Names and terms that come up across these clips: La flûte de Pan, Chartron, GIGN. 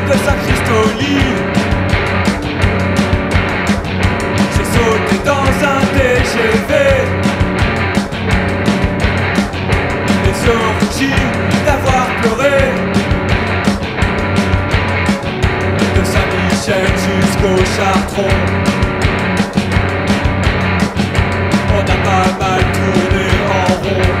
bloque Saint-Christoli. J'ai sauté dans un TGV. Les orgies d'avoir pleuré. De Saint-Michel jusqu'au Chartron. On a pas mal tourné en rond.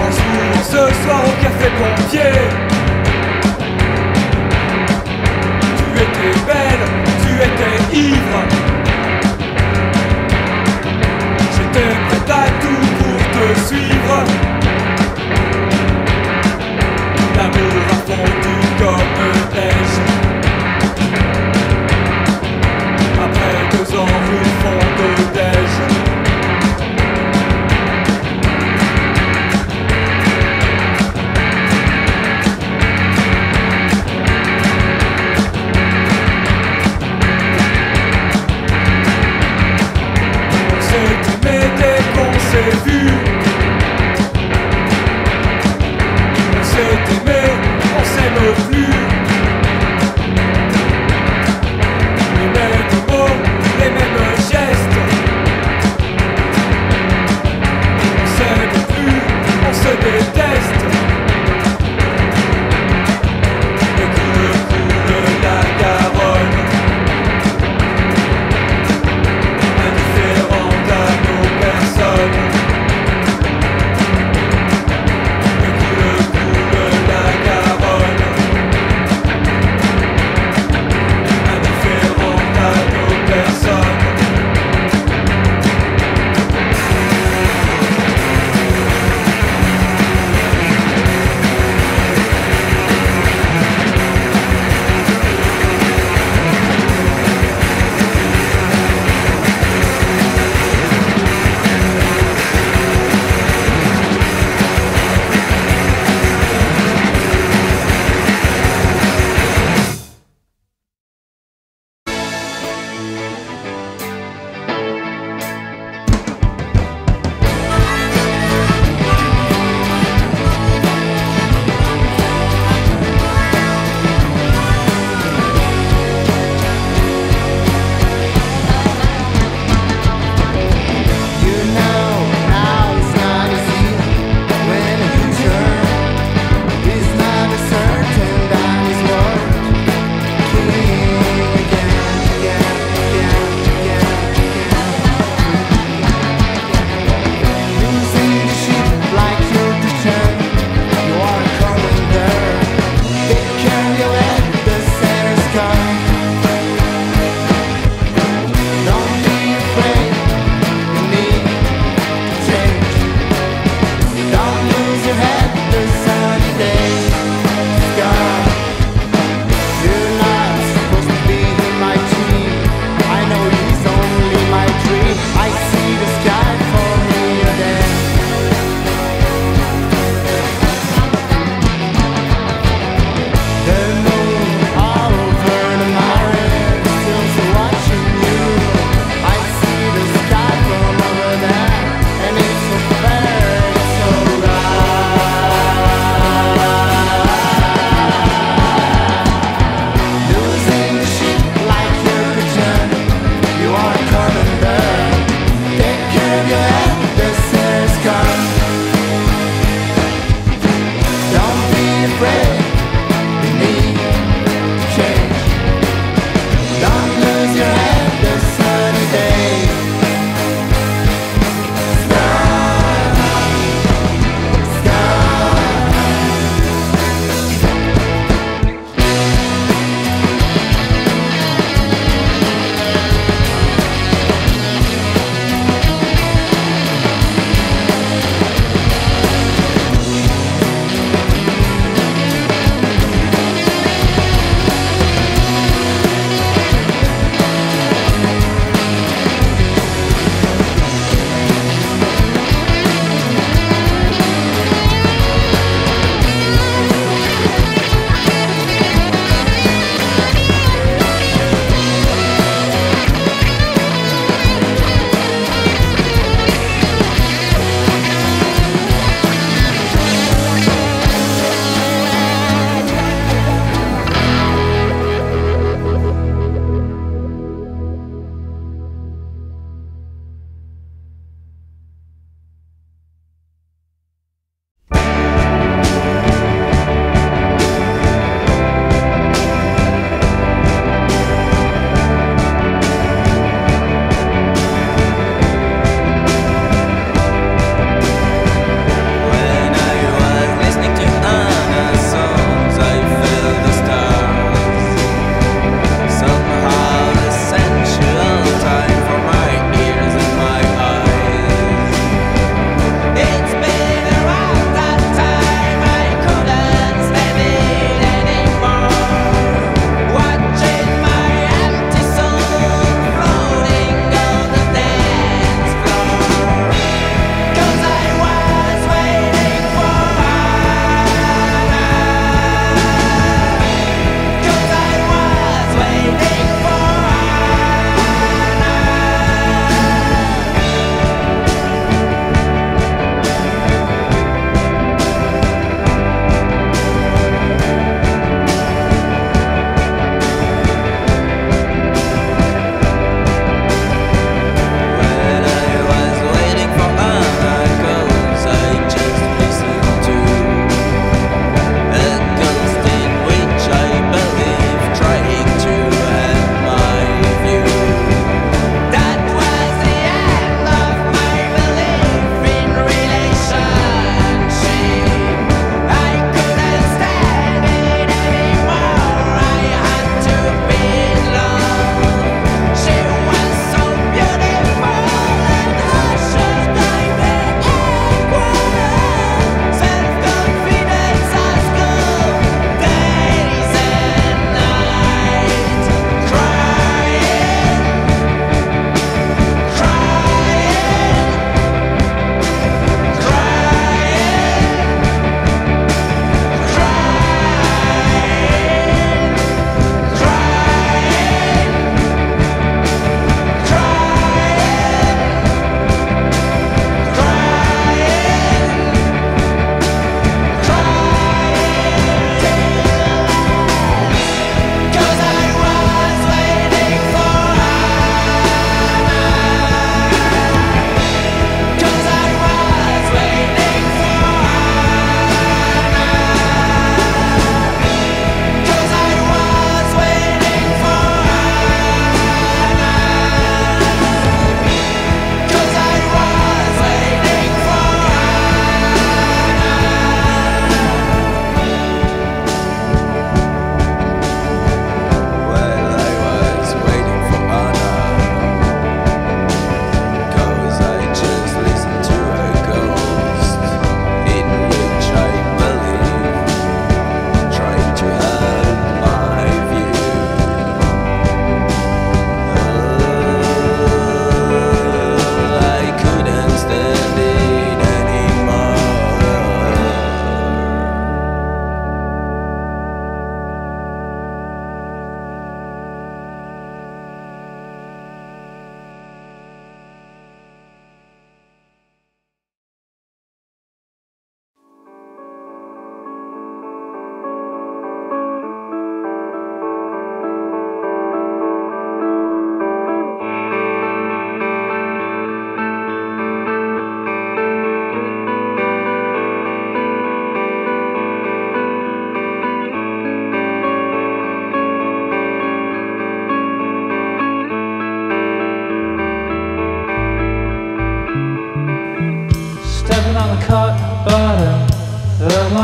En jouant ce soir au café pompier.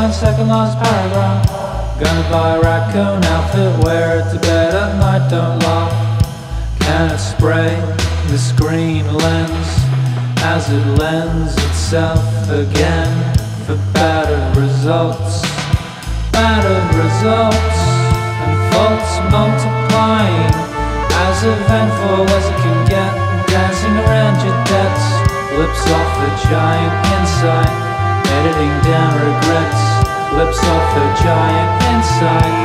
line, second last paragraph. Gonna buy a raccoon outfit, wear it to bed at night, don't laugh. Can it spray the screen lens as it lends itself again for battered results? Battered results and faults multiplying, as eventful as it can get, dancing around your debts. Lips off the giant insight, editing down regrets. Lips off the giant insight,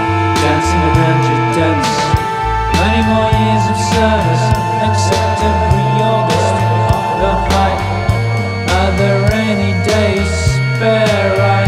dancing around your debts. Many more years of service, except every August the fight. Are there any days spare? Right?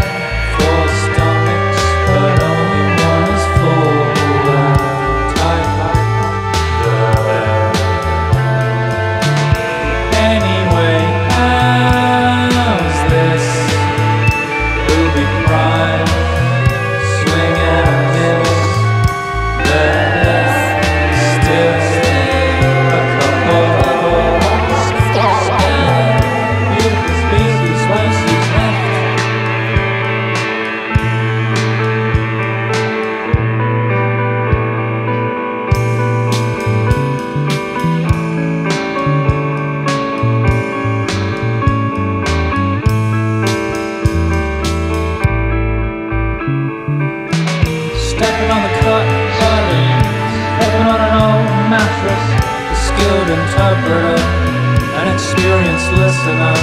Interpreter, an experienced listener.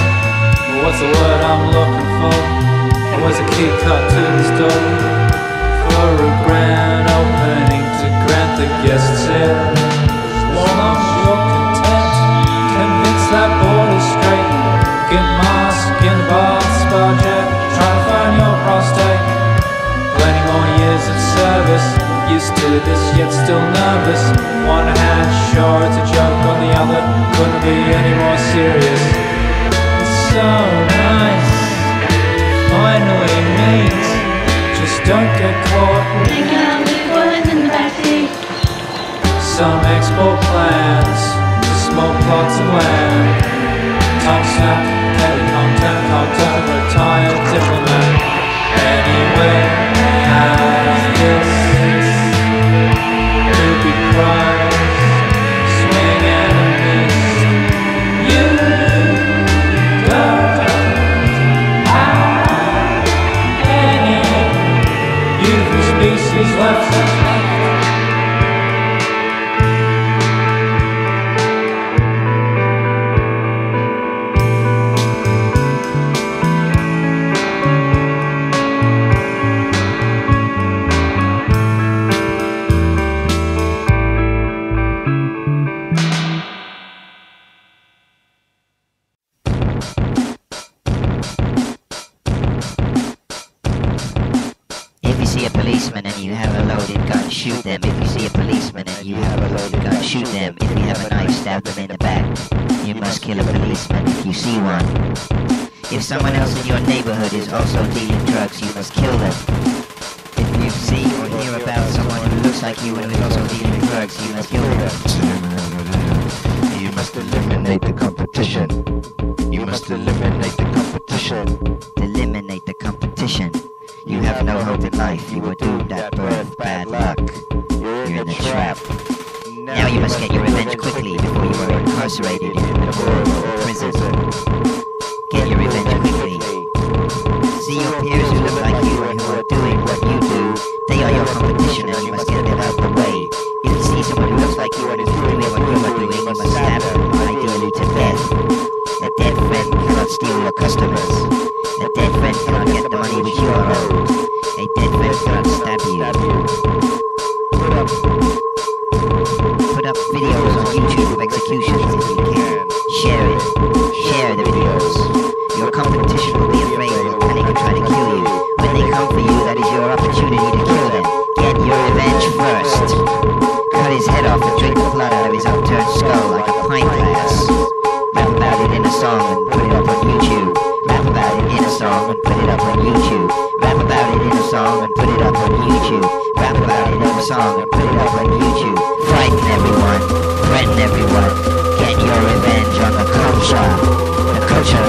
What's the word I'm looking for? Where's a key cut to the door? For a grand opening to grant the guests in. Warm up your content, convince that border straight. Get mask in the bath, spa jet, try to find your prostate. Plenty more years of service, used to this yet still nervous. One hand sure it's a joke, on the other couldn't be any more serious. It's so nice to finally meet, just don't get caught making out with words in the backseat. Some export plans to smoke plots of land. Time snap, heavy content, contact, retired diplomat. Anyway, how's this?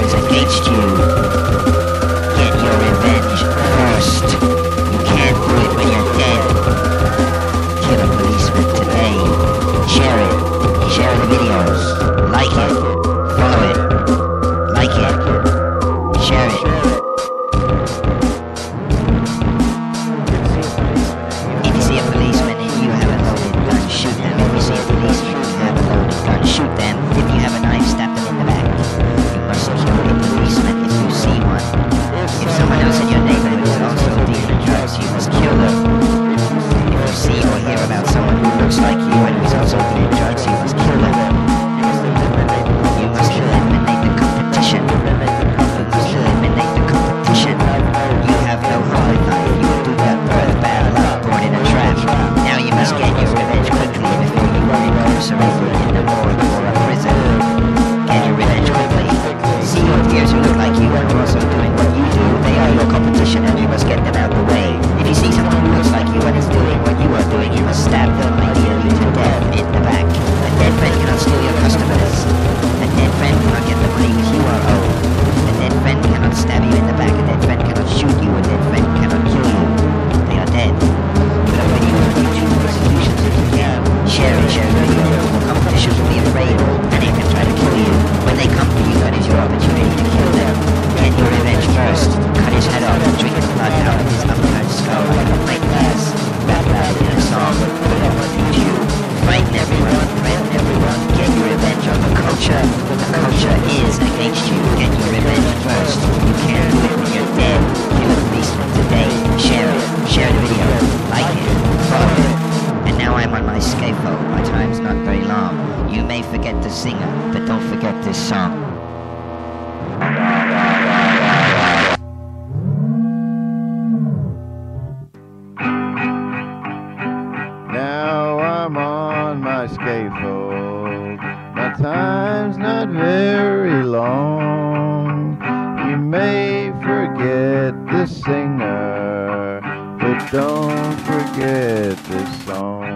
Against you. Get your revenge first. the culture is against you. Get your revenge first. You can't live when you're dead. Kill a policeman today. Share the video. Like it. Follow it. And now I'm on my scaffold. My time's not very long. You may forget the singer, but don't forget this song. Now I'm on my scaffold. My time's not very long. You may forget the singer, but don't forget the song.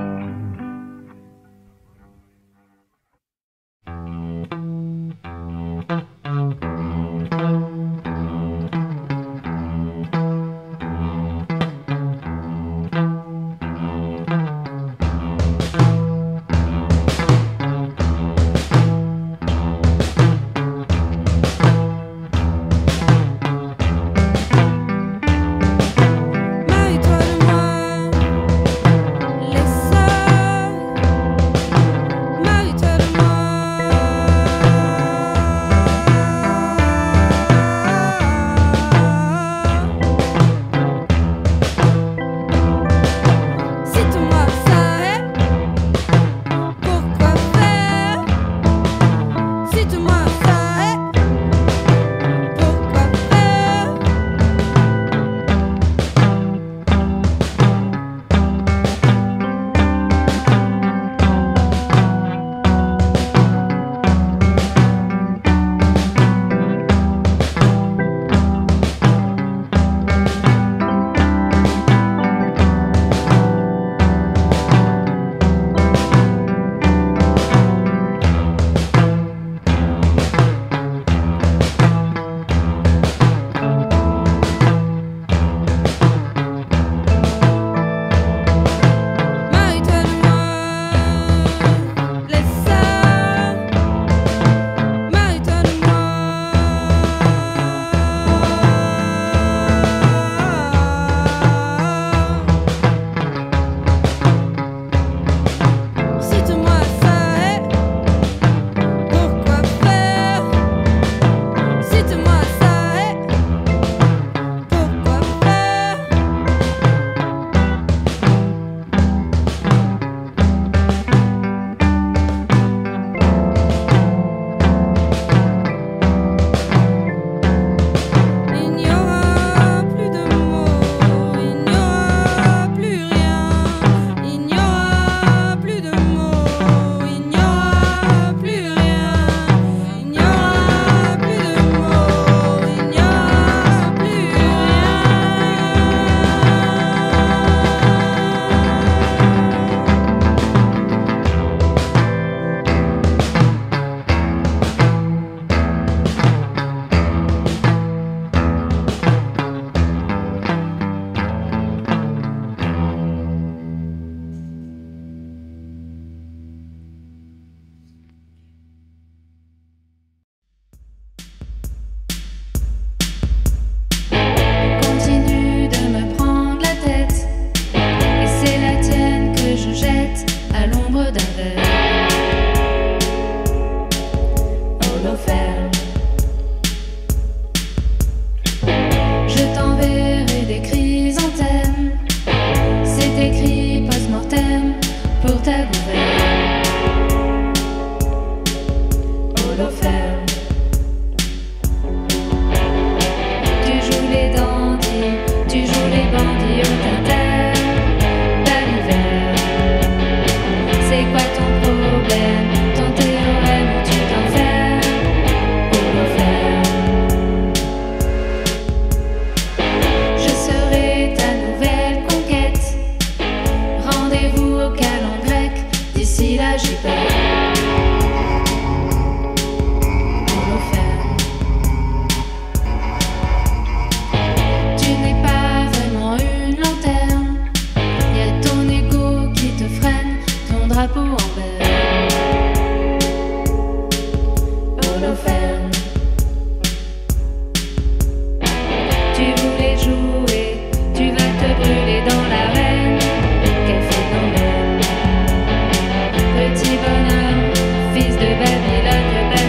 Fils de Babylone,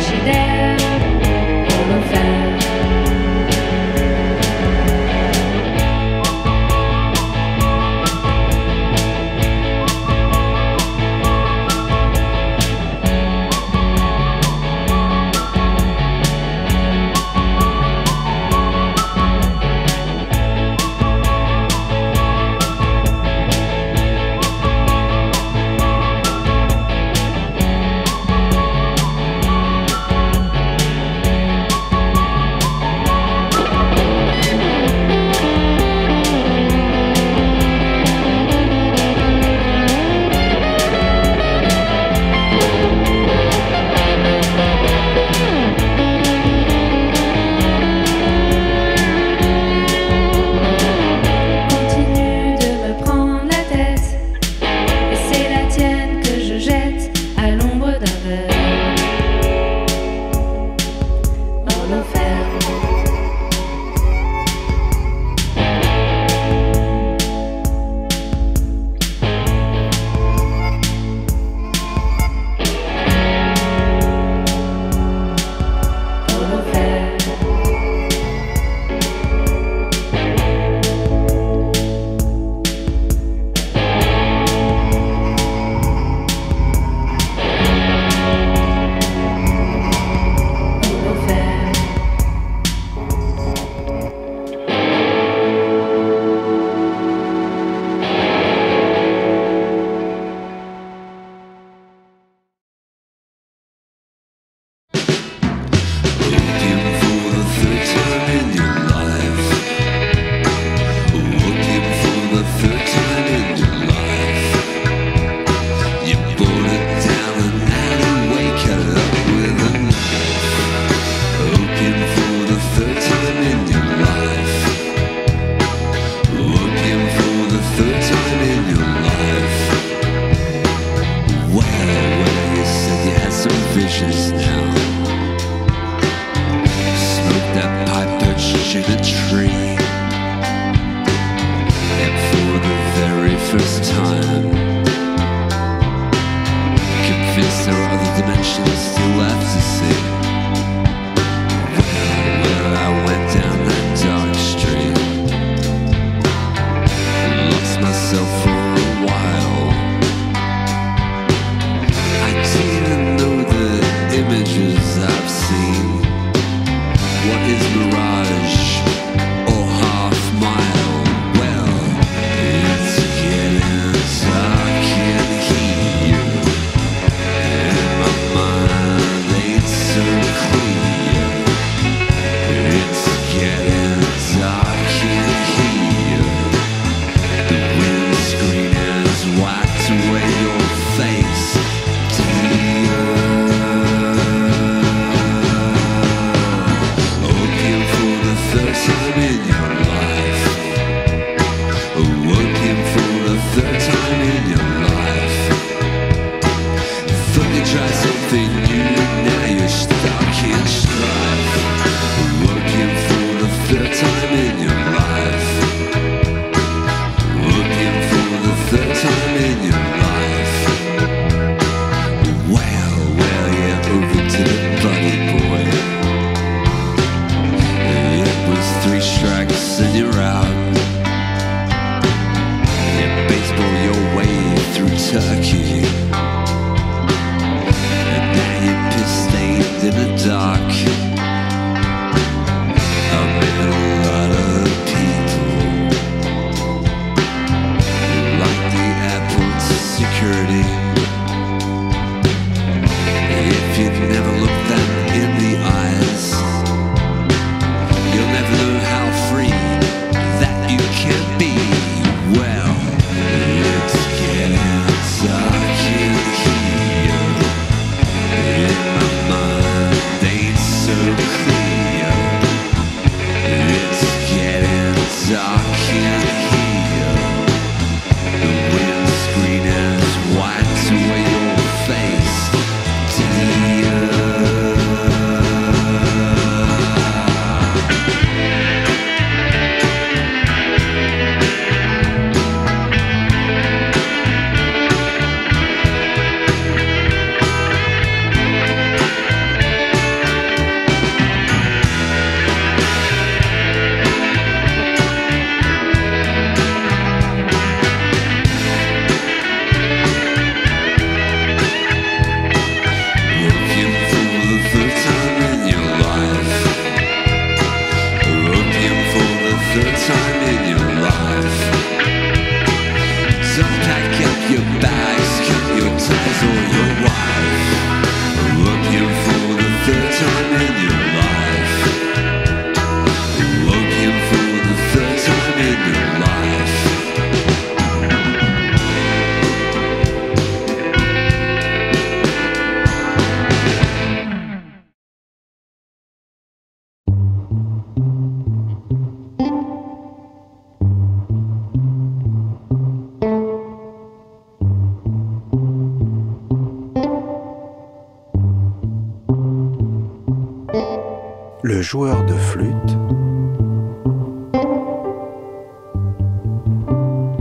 le joueur de flûte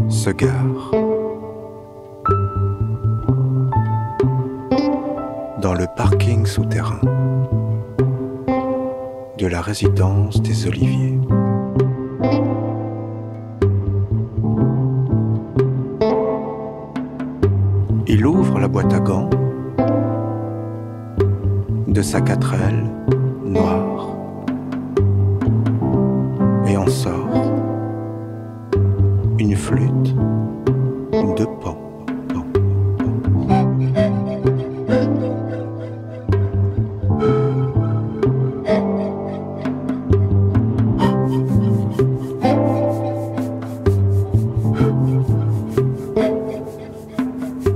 se gare dans le parking souterrain de la résidence des Oliviers. Il ouvre la boîte à gants de sa quatre-ailes noire et en sort une flûte de Pan.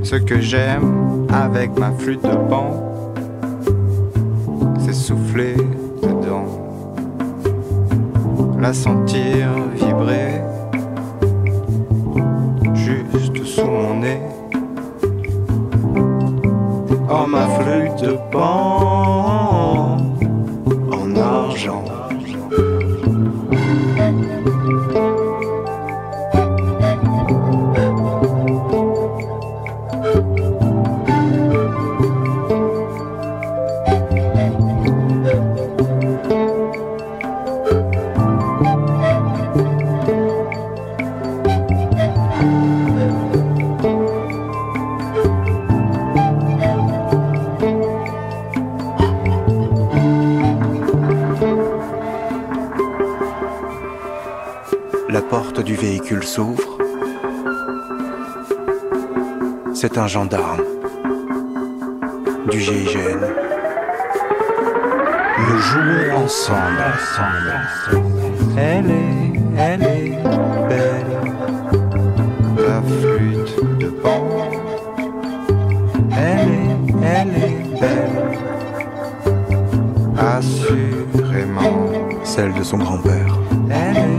Ce que j'aime avec ma flûte de Pan, c'est souffler dedans, la sentir vibrer juste sous mon nez. Oh, ma flûte de Pan en argent. La porte du véhicule s'ouvre. C'est un gendarme du GIGN. Nous jouons ensemble. Elle est belle, la flûte de Pan. Elle est belle, assurément celle de son grand-père. Elle est belle.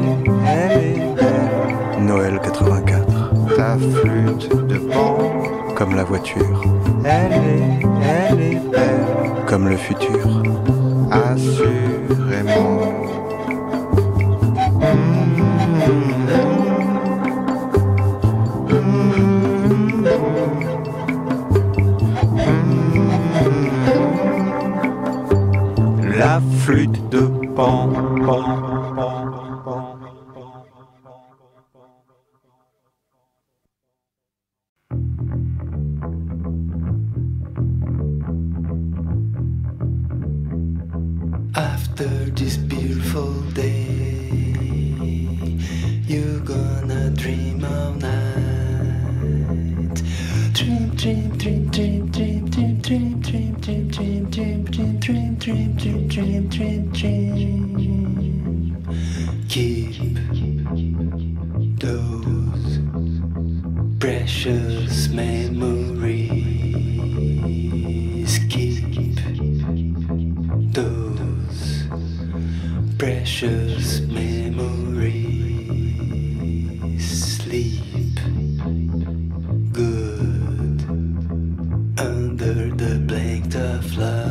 Noël 84. Ta flûte de Pan. Comme la voiture. Elle est belle. Comme le futur. Assurément. La flûte de Pan, After this beautiful day, you're gonna dream all night. Dream. Keep those precious memories. Keep those precious memories. Sleep good under the blanket of love.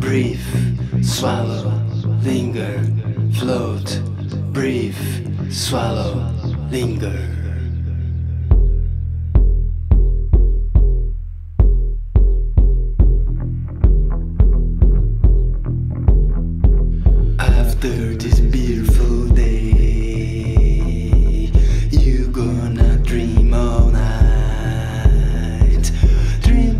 breathe, swallow, linger. Float, breathe, swallow, linger. After this beautiful day, you gonna dream all night. Dream.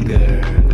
bigger.